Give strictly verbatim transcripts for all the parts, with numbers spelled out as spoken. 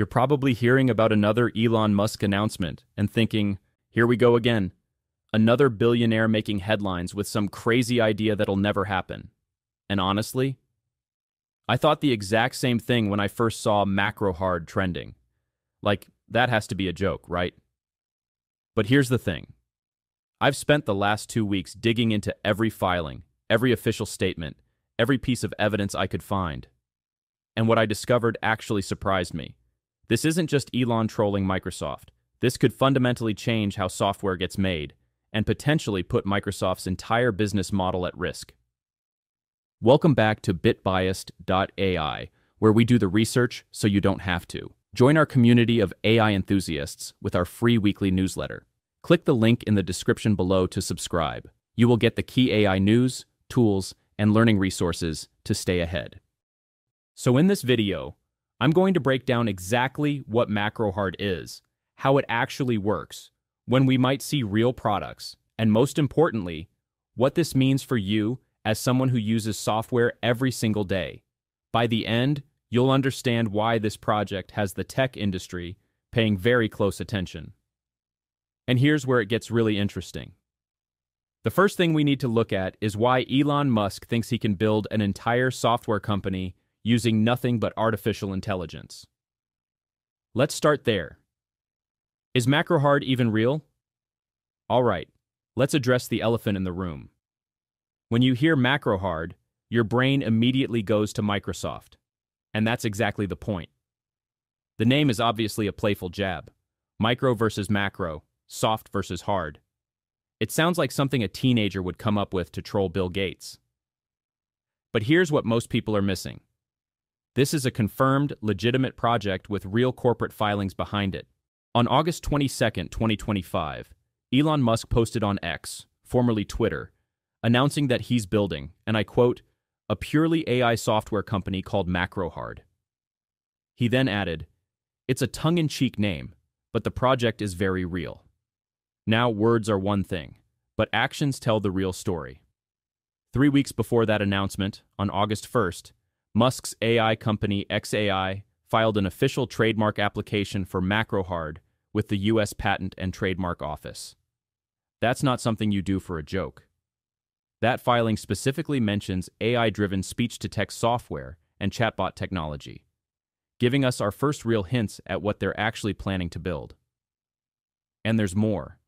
You're probably hearing about another Elon Musk announcement and thinking, here we go again. Another billionaire making headlines with some crazy idea that'll never happen. And honestly, I thought the exact same thing when I first saw Macrohard trending. Like, that has to be a joke, right? But here's the thing. I've spent the last two weeks digging into every filing, every official statement, every piece of evidence I could find. And what I discovered actually surprised me. This isn't just Elon trolling Microsoft. This could fundamentally change how software gets made and potentially put Microsoft's entire business model at risk. Welcome back to bit biased dot A I, where we do the research so you don't have to. Join our community of A I enthusiasts with our free weekly newsletter. Click the link in the description below to subscribe. You will get the key A I news, tools, and learning resources to stay ahead. So in this video, I'm going to break down exactly what Macrohard is, how it actually works, when we might see real products, and most importantly, what this means for you as someone who uses software every single day. By the end, you'll understand why this project has the tech industry paying very close attention. And here's where it gets really interesting. The first thing we need to look at is why Elon Musk thinks he can build an entire software company using nothing but artificial intelligence. Let's start there. Is Macrohard even real? All right, let's address the elephant in the room. When you hear Macrohard, your brain immediately goes to Microsoft. And that's exactly the point. The name is obviously a playful jab. Micro versus macro, soft versus hard. It sounds like something a teenager would come up with to troll Bill Gates. But here's what most people are missing. This is a confirmed, legitimate project with real corporate filings behind it. On August twenty-second, twenty twenty-five, Elon Musk posted on X, formerly Twitter, announcing that he's building, and I quote, a purely A I software company called Macrohard. He then added, it's a tongue-in-cheek name, but the project is very real. Now, words are one thing, but actions tell the real story. Three weeks before that announcement, on August first, Musk's A I company X A I filed an official trademark application for Macrohard with the U S Patent and Trademark Office. That's not something you do for a joke. That filing specifically mentions A I-driven speech-to-text software and chatbot technology, giving us our first real hints at what they're actually planning to build. And there's more.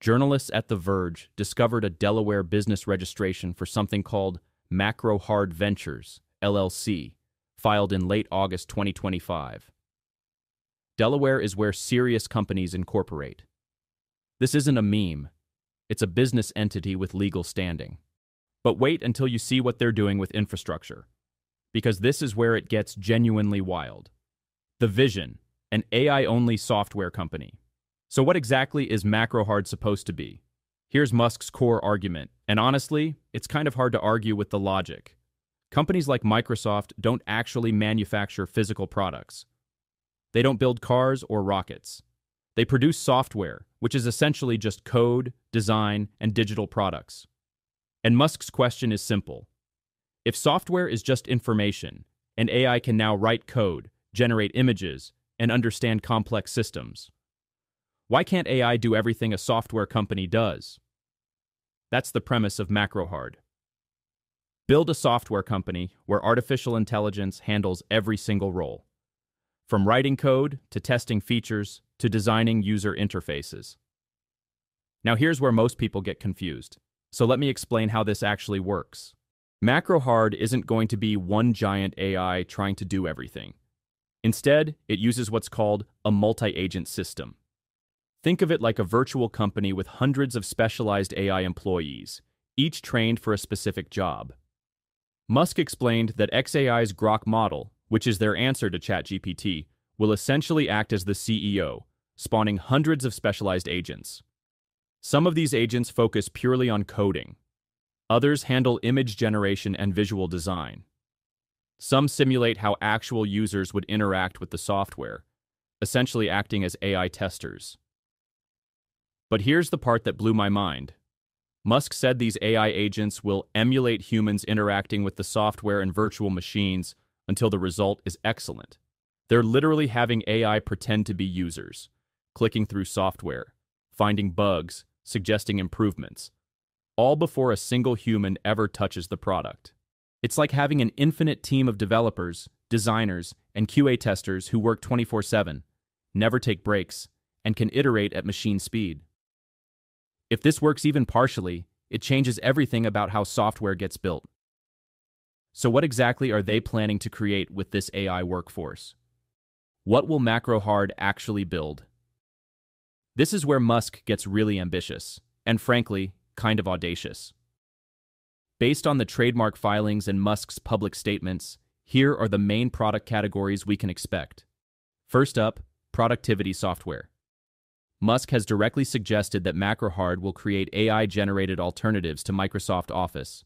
Journalists at The Verge discovered a Delaware business registration for something called Macrohard Ventures, L L C, filed in late August twenty twenty-five. Delaware is where serious companies incorporate. This isn't a meme. It's a business entity with legal standing. But wait until you see what they're doing with infrastructure, because this is where it gets genuinely wild. The vision, an A I-only software company. So what exactly is Macrohard supposed to be? Here's Musk's core argument, and honestly, it's kind of hard to argue with the logic. Companies like Microsoft don't actually manufacture physical products. They don't build cars or rockets. They produce software, which is essentially just code, design, and digital products. And Musk's question is simple. If software is just information, and A I can now write code, generate images, and understand complex systems, why can't A I do everything a software company does? That's the premise of Macrohard. Build a software company where artificial intelligence handles every single role, from writing code to testing features to designing user interfaces. Now here's where most people get confused, so let me explain how this actually works. Macrohard isn't going to be one giant A I trying to do everything. Instead, it uses what's called a multi-agent system. Think of it like a virtual company with hundreds of specialized A I employees, each trained for a specific job. Musk explained that X A I's Grok model, which is their answer to ChatGPT, will essentially act as the C E O, spawning hundreds of specialized agents. Some of these agents focus purely on coding. Others handle image generation and visual design. Some simulate how actual users would interact with the software, essentially acting as A I testers. But here's the part that blew my mind. Musk said these A I agents will emulate humans interacting with the software and virtual machines until the result is excellent. They're literally having A I pretend to be users, clicking through software, finding bugs, suggesting improvements, all before a single human ever touches the product. It's like having an infinite team of developers, designers, and Q A testers who work twenty-four seven, never take breaks, and can iterate at machine speed. If this works even partially, it changes everything about how software gets built. So what exactly are they planning to create with this A I workforce? What will Macrohard actually build? This is where Musk gets really ambitious, and frankly, kind of audacious. Based on the trademark filings and Musk's public statements, here are the main product categories we can expect. First up, productivity software. Musk has directly suggested that Macrohard will create A I-generated alternatives to Microsoft Office.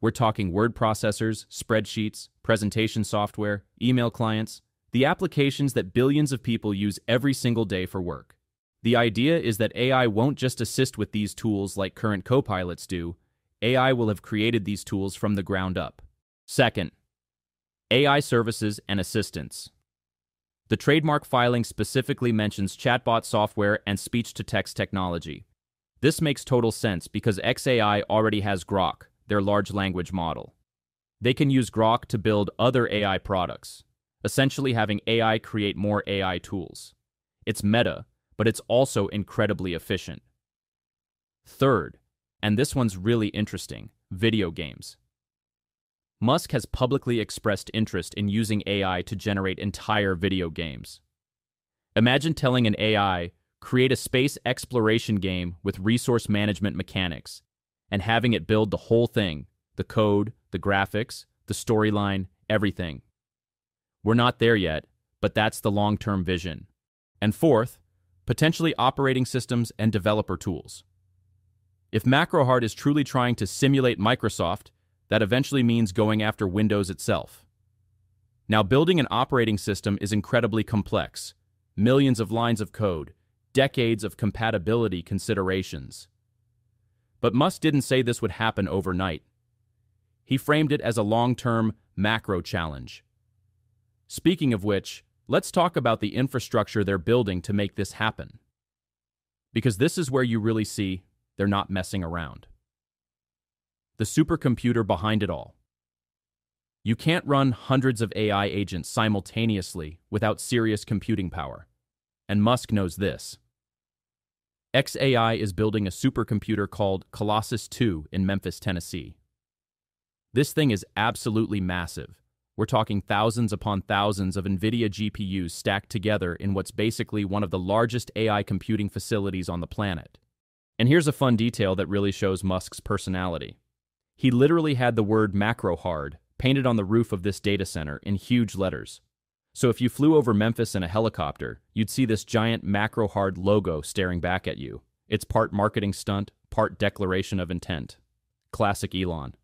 We're talking word processors, spreadsheets, presentation software, email clients, the applications that billions of people use every single day for work. The idea is that A I won't just assist with these tools like current copilots do. A I will have created these tools from the ground up. Second, A I services and assistance. The trademark filing specifically mentions chatbot software and speech-to-text technology. This makes total sense because X A I already has Grok, their large language model. They can use Grok to build other A I products, essentially having A I create more A I tools. It's meta, but it's also incredibly efficient. Third, and this one's really interesting, video games. Musk has publicly expressed interest in using A I to generate entire video games. Imagine telling an A I, create a space exploration game with resource management mechanics, and having it build the whole thing, the code, the graphics, the storyline, everything. We're not there yet, but that's the long-term vision. And fourth, potentially operating systems and developer tools. If Macrohard is truly trying to simulate Microsoft, that eventually means going after Windows itself. Now, building an operating system is incredibly complex. Millions of lines of code, decades of compatibility considerations. But Musk didn't say this would happen overnight. He framed it as a long-term macro challenge. Speaking of which, let's talk about the infrastructure they're building to make this happen. Because this is where you really see they're not messing around. The supercomputer behind it all. You can't run hundreds of A I agents simultaneously without serious computing power, and Musk knows this. X A I is building a supercomputer called Colossus two in Memphis, Tennessee. This thing is absolutely massive. We're talking thousands upon thousands of NVIDIA G P Us stacked together in what's basically one of the largest A I computing facilities on the planet. And here's a fun detail that really shows Musk's personality. He literally had the word Macrohard painted on the roof of this data center in huge letters. So if you flew over Memphis in a helicopter, you'd see this giant Macrohard logo staring back at you. It's part marketing stunt, part declaration of intent. Classic Elon.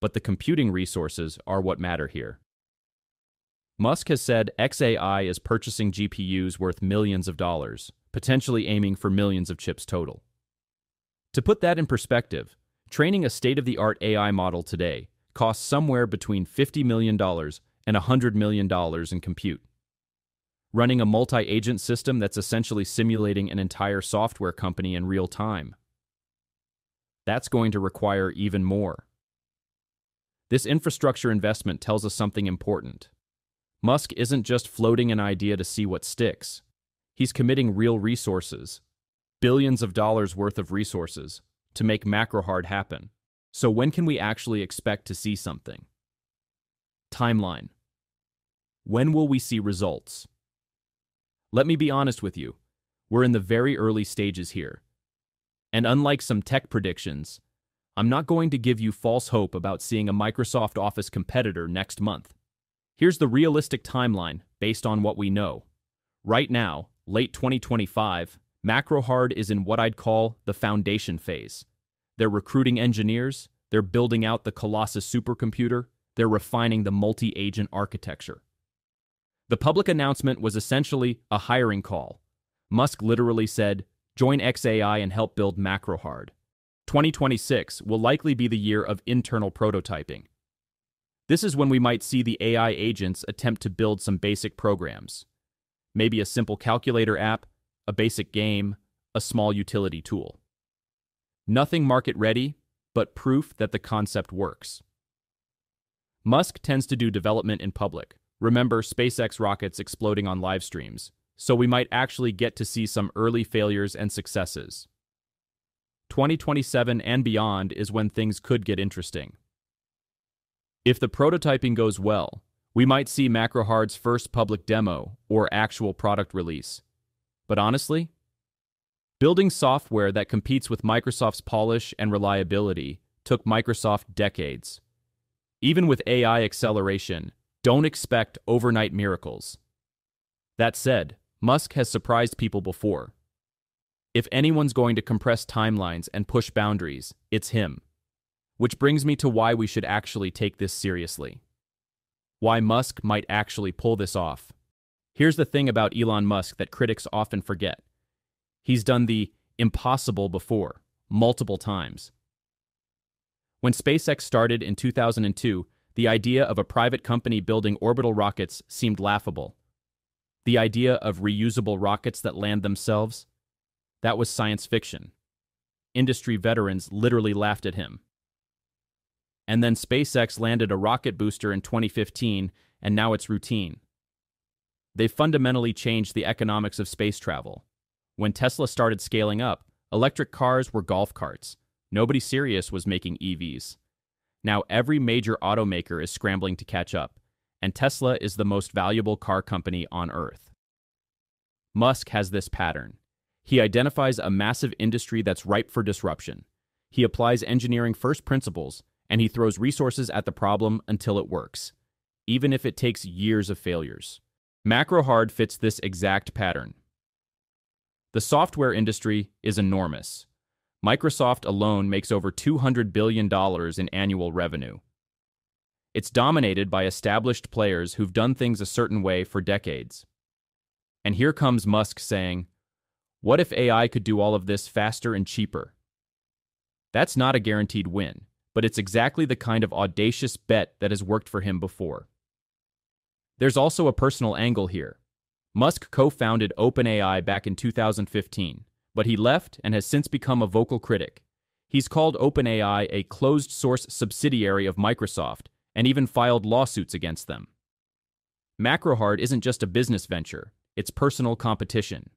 But the computing resources are what matter here. Musk has said X A I is purchasing G P Us worth millions of dollars, potentially aiming for millions of chips total. To put that in perspective, training a state-of-the-art A I model today costs somewhere between fifty million dollars and one hundred million dollars in compute. Running a multi-agent system that's essentially simulating an entire software company in real time. That's going to require even more. This infrastructure investment tells us something important. Musk isn't just floating an idea to see what sticks. He's committing real resources, billions of dollars worth of resources, to make Macrohard happen. So when can we actually expect to see something? Timeline. When will we see results? Let me be honest with you. We're in the very early stages here. And unlike some tech predictions, I'm not going to give you false hope about seeing a Microsoft Office competitor next month. Here's the realistic timeline based on what we know. Right now, late twenty twenty-five, Macrohard is in what I'd call the foundation phase. They're recruiting engineers, they're building out the Colossus supercomputer, they're refining the multi-agent architecture. The public announcement was essentially a hiring call. Musk literally said, join X A I and help build Macrohard. twenty twenty-six will likely be the year of internal prototyping. This is when we might see the A I agents attempt to build some basic programs, maybe a simple calculator app, a basic game, a small utility tool. Nothing market-ready, but proof that the concept works. Musk tends to do development in public. Remember SpaceX rockets exploding on live streams, so we might actually get to see some early failures and successes. twenty twenty-seven and beyond is when things could get interesting. If the prototyping goes well, we might see Macrohard's first public demo or actual product release. But honestly, building software that competes with Microsoft's polish and reliability took Microsoft decades. Even with A I acceleration, don't expect overnight miracles. That said, Musk has surprised people before. If anyone's going to compress timelines and push boundaries, it's him. Which brings me to why we should actually take this seriously. Why Musk might actually pull this off. Here's the thing about Elon Musk that critics often forget. He's done the impossible before, multiple times. When SpaceX started in two thousand two, the idea of a private company building orbital rockets seemed laughable. The idea of reusable rockets that land themselves? That was science fiction. Industry veterans literally laughed at him. And then SpaceX landed a rocket booster in twenty fifteen, and now it's routine. They fundamentally changed the economics of space travel. When Tesla started scaling up, electric cars were golf carts. Nobody serious was making E Vs. Now every major automaker is scrambling to catch up, and Tesla is the most valuable car company on Earth. Musk has this pattern. He identifies a massive industry that's ripe for disruption. He applies engineering first principles, and he throws resources at the problem until it works, even if it takes years of failures. Macrohard fits this exact pattern. The software industry is enormous. Microsoft alone makes over two hundred billion dollars in annual revenue. It's dominated by established players who've done things a certain way for decades. And here comes Musk saying, "What if A I could do all of this faster and cheaper?" That's not a guaranteed win, but it's exactly the kind of audacious bet that has worked for him before. There's also a personal angle here. Musk co-founded OpenAI back in two thousand fifteen, but he left and has since become a vocal critic. He's called OpenAI a closed-source subsidiary of Microsoft and even filed lawsuits against them. Macrohard isn't just a business venture, it's personal competition.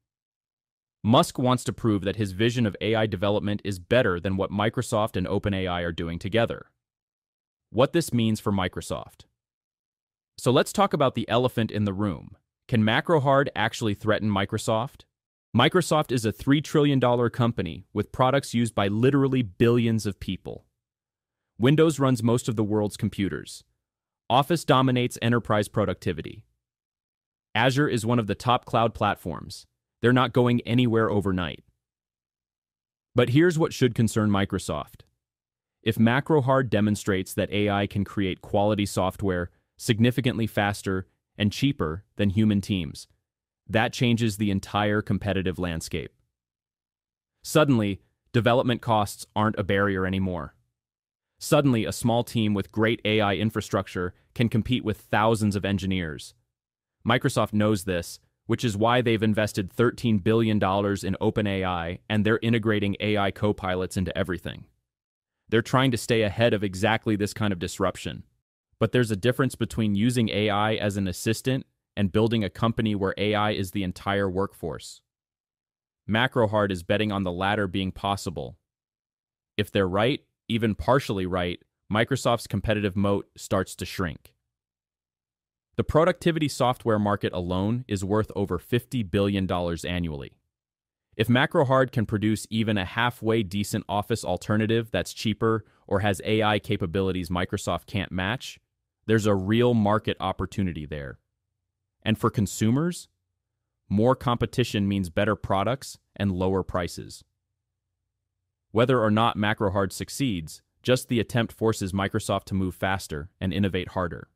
Musk wants to prove that his vision of A I development is better than what Microsoft and OpenAI are doing together. What this means for Microsoft. So let's talk about the elephant in the room. Can Macrohard actually threaten Microsoft? Microsoft is a three trillion dollar company with products used by literally billions of people. Windows runs most of the world's computers. Office dominates enterprise productivity. Azure is one of the top cloud platforms. They're not going anywhere overnight. But here's what should concern Microsoft. If Macrohard demonstrates that A I can create quality software significantly faster and cheaper than human teams, that changes the entire competitive landscape. Suddenly, development costs aren't a barrier anymore. Suddenly, a small team with great A I infrastructure can compete with thousands of engineers. Microsoft knows this, which is why they've invested thirteen billion dollars in OpenAI, and they're integrating A I co-pilots into everything. They're trying to stay ahead of exactly this kind of disruption. But there's a difference between using A I as an assistant and building a company where A I is the entire workforce. Macrohard is betting on the latter being possible. If they're right, even partially right, Microsoft's competitive moat starts to shrink. The productivity software market alone is worth over fifty billion dollars annually. If Macrohard can produce even a halfway decent office alternative that's cheaper or has A I capabilities Microsoft can't match, there's a real market opportunity there. And for consumers, more competition means better products and lower prices. Whether or not Macrohard succeeds, just the attempt forces Microsoft to move faster and innovate harder.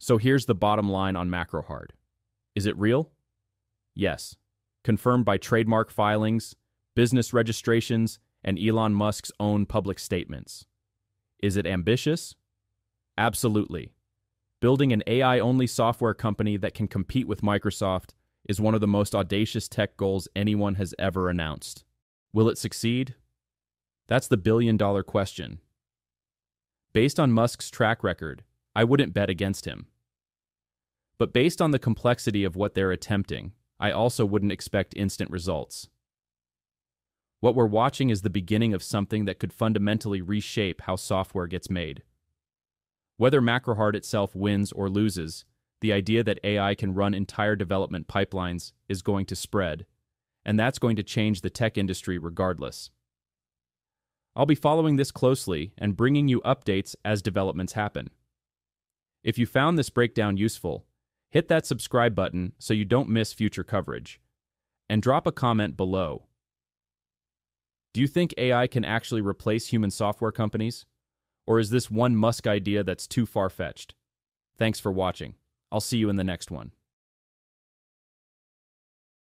So here's the bottom line on Macrohard. Is it real? Yes. Confirmed by trademark filings, business registrations, and Elon Musk's own public statements. Is it ambitious? Absolutely. Building an A I-only software company that can compete with Microsoft is one of the most audacious tech goals anyone has ever announced. Will it succeed? That's the billion-dollar question. Based on Musk's track record, I wouldn't bet against him. But based on the complexity of what they're attempting, I also wouldn't expect instant results. What we're watching is the beginning of something that could fundamentally reshape how software gets made. Whether Macrohard itself wins or loses, the idea that A I can run entire development pipelines is going to spread, and that's going to change the tech industry regardless. I'll be following this closely and bringing you updates as developments happen. If you found this breakdown useful, hit that subscribe button so you don't miss future coverage, and drop a comment below. Do you think A I can actually replace human software companies? Or is this one Musk idea that's too far-fetched? Thanks for watching. I'll see you in the next one.